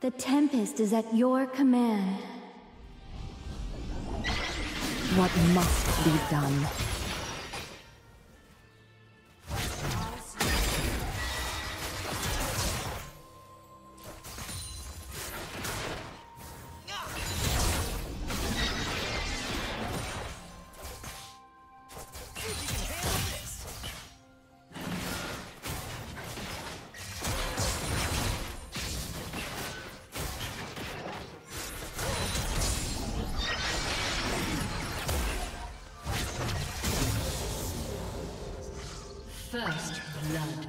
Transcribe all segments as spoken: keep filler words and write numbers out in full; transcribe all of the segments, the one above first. The Tempest is at your command. What must be done? First blood.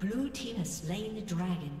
Blue team has slain the dragon.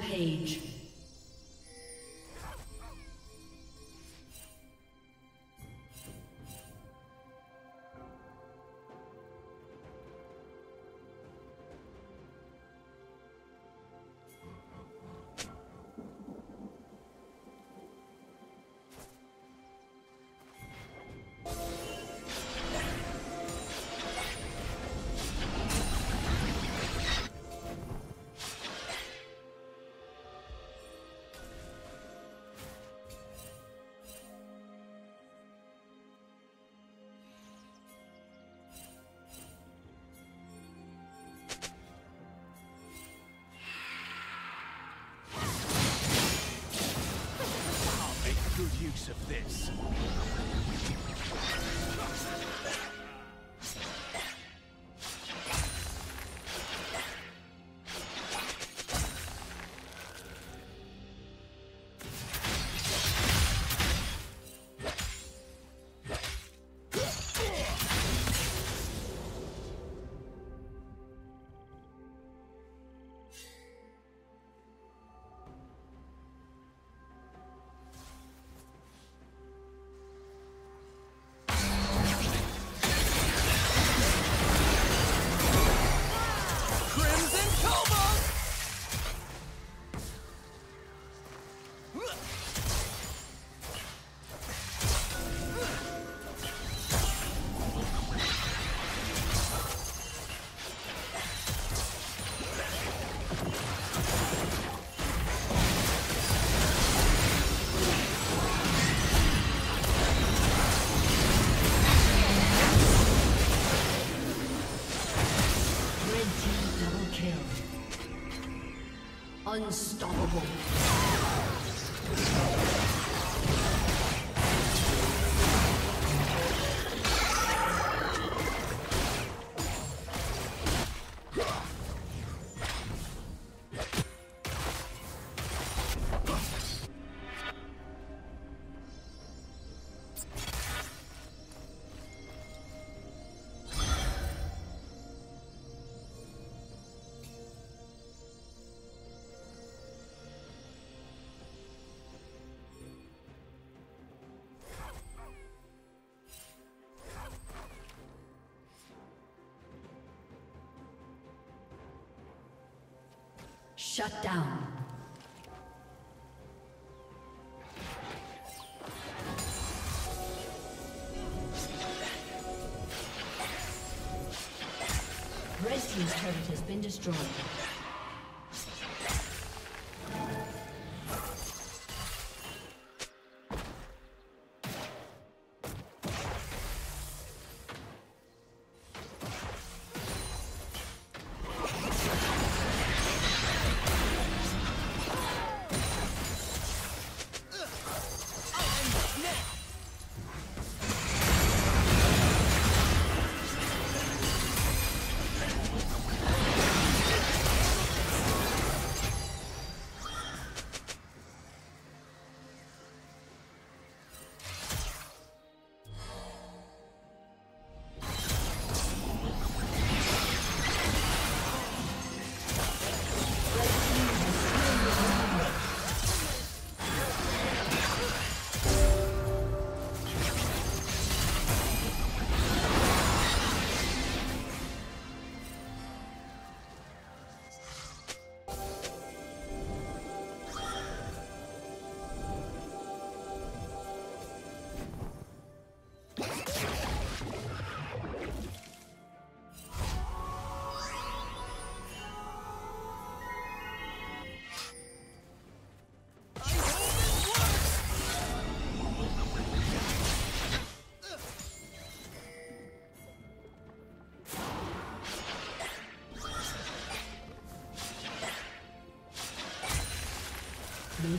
Page. Of this. Unstoppable. Shut down. Rest team's turret has been destroyed. Blue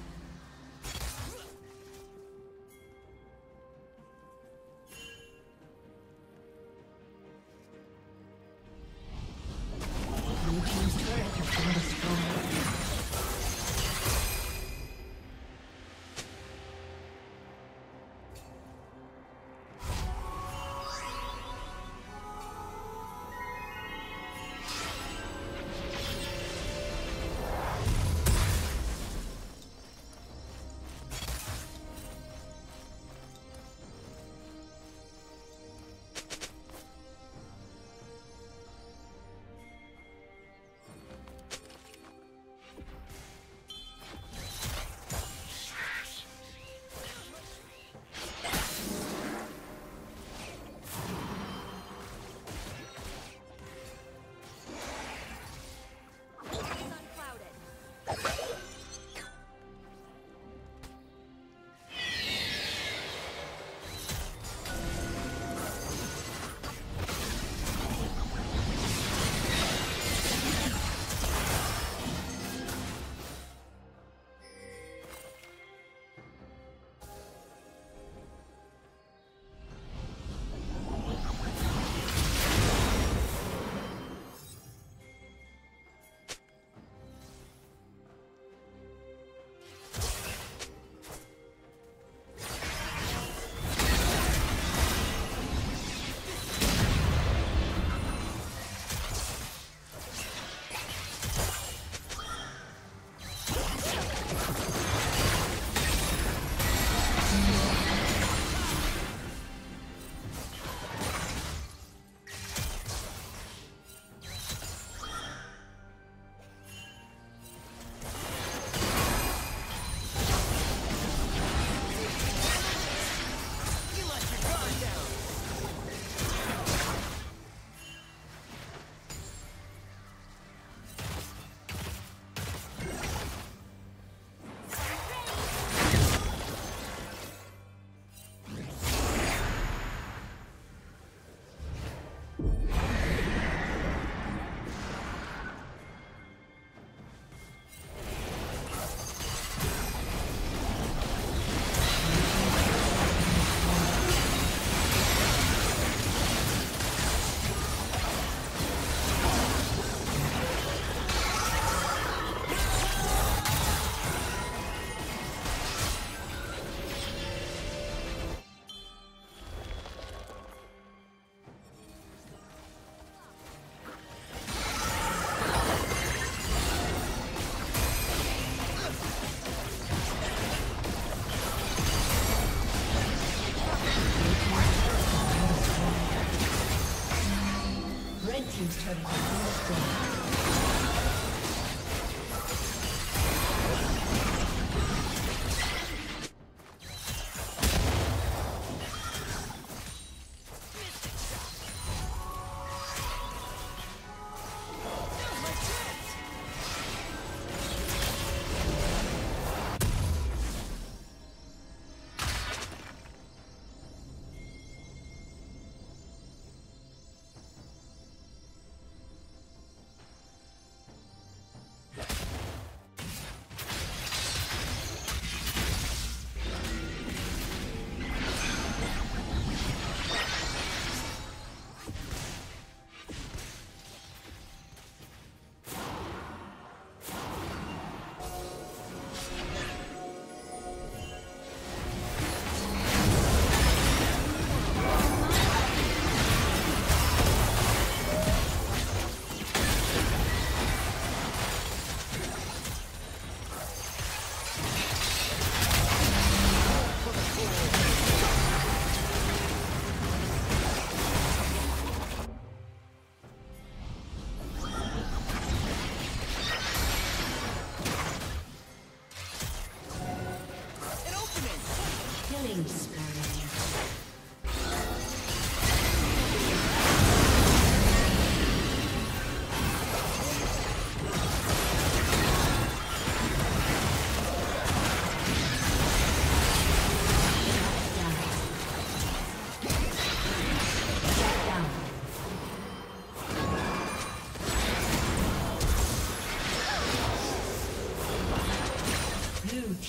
He's turning on the screen.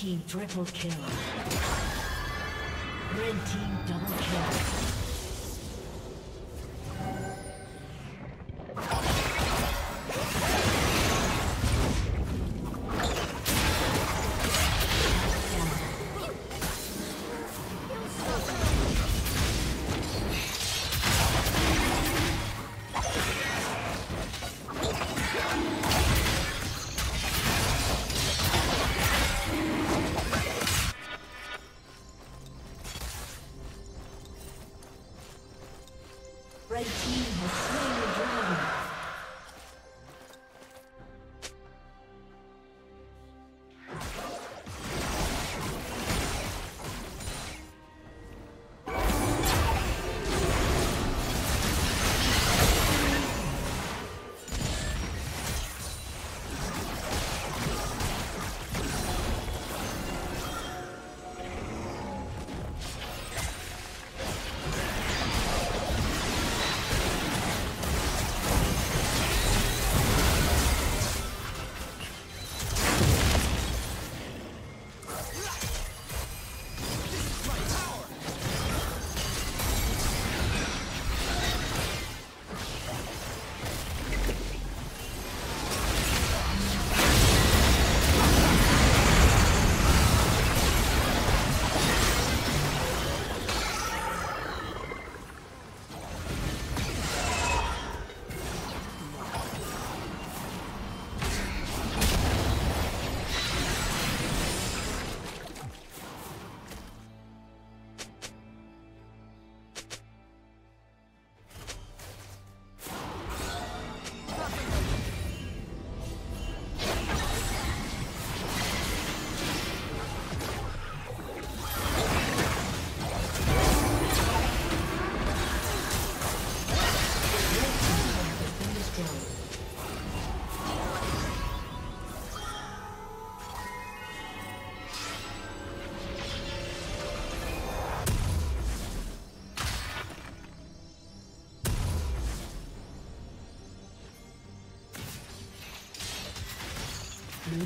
team triple kill. Red team double kill. Blue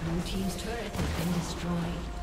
Blue team's turret has been destroyed.